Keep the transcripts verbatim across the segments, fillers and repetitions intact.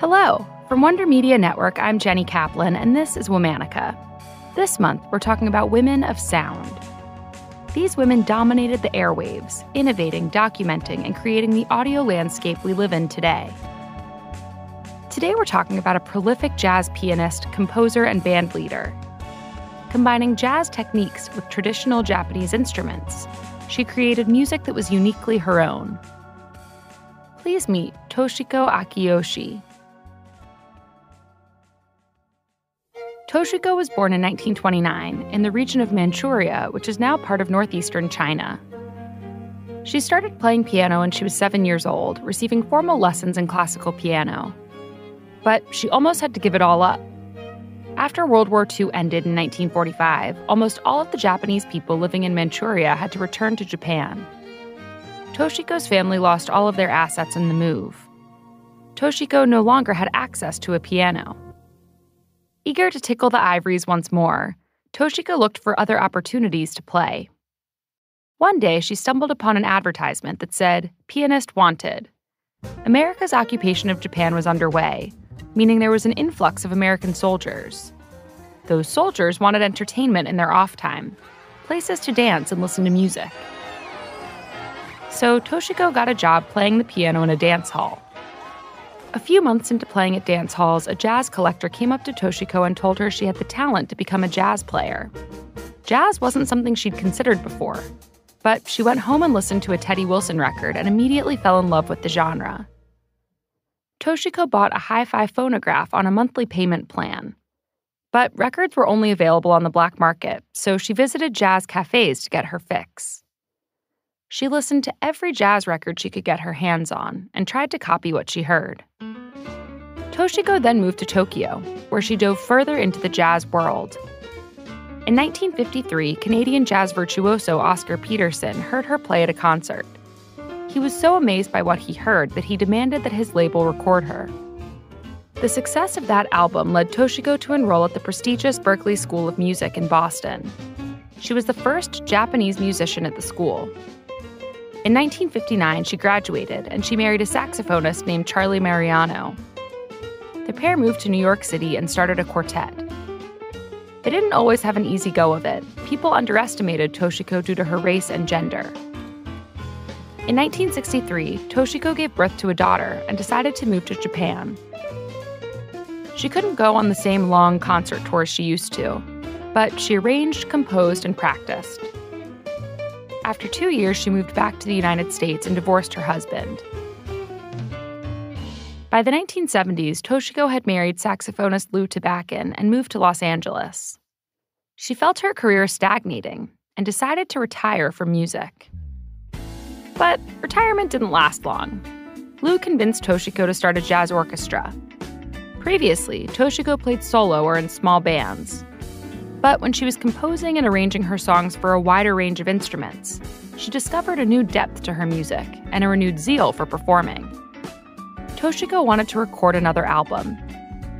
Hello! From Wonder Media Network, I'm Jenny Kaplan, and this is Womanica. This month, we're talking about women of sound. These women dominated the airwaves, innovating, documenting, and creating the audio landscape we live in today. Today, we're talking about a prolific jazz pianist, composer, and band leader. Combining jazz techniques with traditional Japanese instruments, she created music that was uniquely her own. Please meet Toshiko Akiyoshi. Toshiko was born in nineteen twenty-nine in the region of Manchuria, which is now part of northeastern China. She started playing piano when she was seven years old, receiving formal lessons in classical piano. But she almost had to give it all up. After World War Two ended in nineteen forty-five, almost all of the Japanese people living in Manchuria had to return to Japan. Toshiko's family lost all of their assets in the move. Toshiko no longer had access to a piano. Eager to tickle the ivories once more, Toshiko looked for other opportunities to play. One day, she stumbled upon an advertisement that said, "Pianist Wanted." America's occupation of Japan was underway, meaning there was an influx of American soldiers. Those soldiers wanted entertainment in their off time, places to dance and listen to music. So Toshiko got a job playing the piano in a dance hall. A few months into playing at dance halls, a jazz collector came up to Toshiko and told her she had the talent to become a jazz player. Jazz wasn't something she'd considered before, but she went home and listened to a Teddy Wilson record and immediately fell in love with the genre. Toshiko bought a hi-fi phonograph on a monthly payment plan. But records were only available on the black market, so she visited jazz cafes to get her fix. She listened to every jazz record she could get her hands on and tried to copy what she heard. Toshiko then moved to Tokyo, where she dove further into the jazz world. In nineteen fifty-three, Canadian jazz virtuoso Oscar Peterson heard her play at a concert. He was so amazed by what he heard that he demanded that his label record her. The success of that album led Toshiko to enroll at the prestigious Berklee School of Music in Boston. She was the first Japanese musician at the school. In nineteen fifty-nine, she graduated, and she married a saxophonist named Charlie Mariano. The pair moved to New York City and started a quartet. They didn't always have an easy go of it. People underestimated Toshiko due to her race and gender. In nineteen sixty-three, Toshiko gave birth to a daughter and decided to move to Japan. She couldn't go on the same long concert tours she used to, but she arranged, composed, and practiced. After two years, she moved back to the United States and divorced her husband. By the nineteen seventies, Toshiko had married saxophonist Lew Tabackin and moved to Los Angeles. She felt her career stagnating and decided to retire from music. But retirement didn't last long. Lew convinced Toshiko to start a jazz orchestra. Previously, Toshiko played solo or in small bands. But when she was composing and arranging her songs for a wider range of instruments, she discovered a new depth to her music and a renewed zeal for performing. Toshiko wanted to record another album.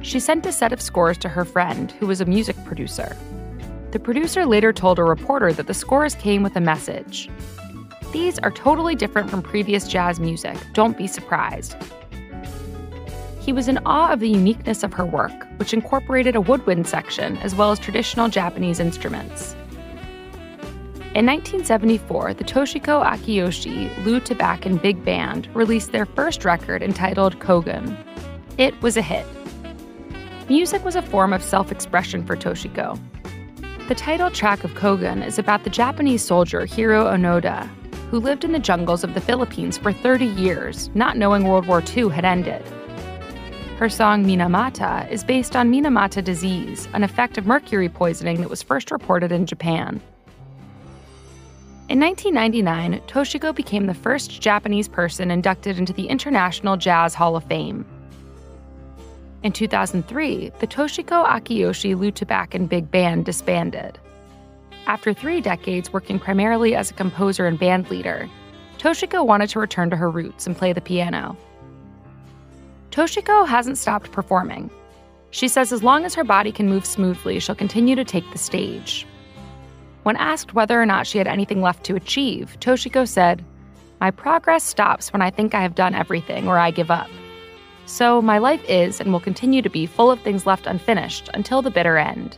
She sent a set of scores to her friend, who was a music producer. The producer later told a reporter that the scores came with a message. "These are totally different from previous jazz music. Don't be surprised." He was in awe of the uniqueness of her work, which incorporated a woodwind section as well as traditional Japanese instruments. In nineteen seventy-four, the Toshiko Akiyoshi, Lew Tabackin Big Band released their first record entitled Kogun. It was a hit. Music was a form of self-expression for Toshiko. The title track of Kogun is about the Japanese soldier Hiro Onoda, who lived in the jungles of the Philippines for thirty years, not knowing World War Two had ended. Her song Minamata is based on Minamata disease, an effect of mercury poisoning that was first reported in Japan. In nineteen ninety-nine, Toshiko became the first Japanese person inducted into the International Jazz Hall of Fame. In two thousand three, the Toshiko Akiyoshi Lew Tabackin Big Band disbanded. After three decades working primarily as a composer and band leader, Toshiko wanted to return to her roots and play the piano. Toshiko hasn't stopped performing. She says as long as her body can move smoothly, she'll continue to take the stage. When asked whether or not she had anything left to achieve, Toshiko said, "My progress stops when I think I have done everything or I give up. So my life is and will continue to be full of things left unfinished until the bitter end.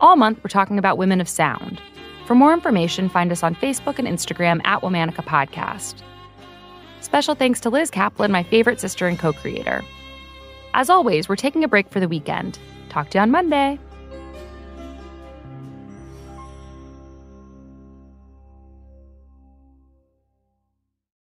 All month, we're talking about women of sound. For more information, find us on Facebook and Instagram at Womanica Podcast. Special thanks to Liz Kaplan, my favorite sister and co-creator. As always, we're taking a break for the weekend. Talk to you on Monday.